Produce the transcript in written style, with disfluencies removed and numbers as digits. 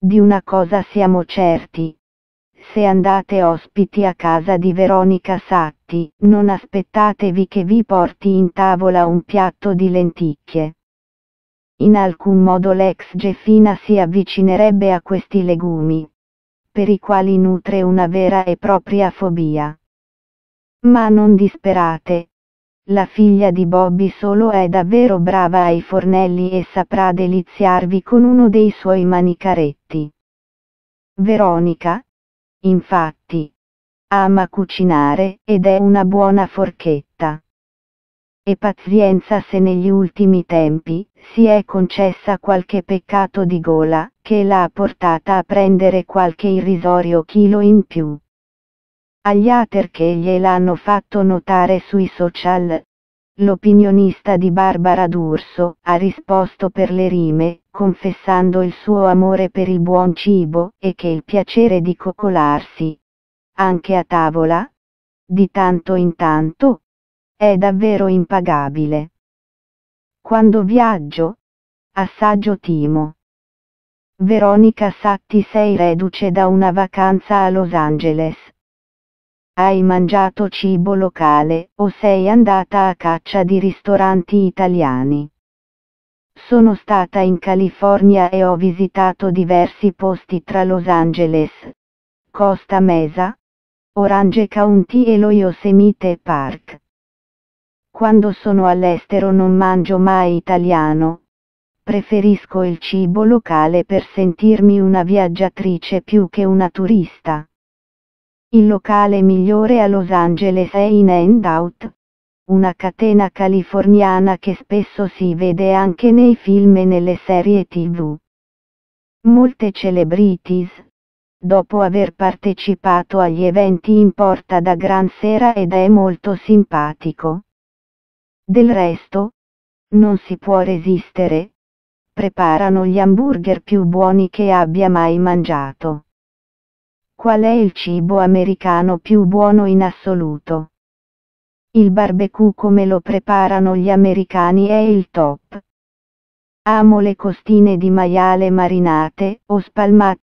Di una cosa siamo certi. Se andate ospiti a casa di Veronica Satti, non aspettatevi che vi porti in tavola un piatto di lenticchie. In alcun modo l'ex Geffina si avvicinerebbe a questi legumi, per i quali nutre una vera e propria fobia. Ma non disperate. La figlia di Bobby Solo è davvero brava ai fornelli e saprà deliziarvi con uno dei suoi manicaretti. Veronica, infatti, ama cucinare ed è una buona forchetta. E pazienza se negli ultimi tempi si è concessa qualche peccato di gola, che l'ha portata a prendere qualche irrisorio chilo in più. Agli hater che gliel'hanno fatto notare sui social, l'opinionista di Barbara D'Urso ha risposto per le rime, confessando il suo amore per il buon cibo e che il piacere di coccolarsi, anche a tavola, di tanto in tanto, è davvero impagabile. Quando viaggio, assaggio timo. Veronica Satti, sei reduce da una vacanza a Los Angeles. Hai mangiato cibo locale o sei andata a caccia di ristoranti italiani? Sono stata in California e ho visitato diversi posti tra Los Angeles, Costa Mesa, Orange County e lo Yosemite Park. Quando sono all'estero non mangio mai italiano, preferisco il cibo locale per sentirmi una viaggiatrice più che una turista. Il locale migliore a Los Angeles è In-N-Out, una catena californiana che spesso si vede anche nei film e nelle serie TV. Molte celebrities, dopo aver partecipato agli eventi in porta da gran sera ed è molto simpatico. Del resto, non si può resistere, preparano gli hamburger più buoni che abbia mai mangiato. Qual è il cibo americano più buono in assoluto? Il barbecue come lo preparano gli americani è il top. Amo le costine di maiale marinate o spalmate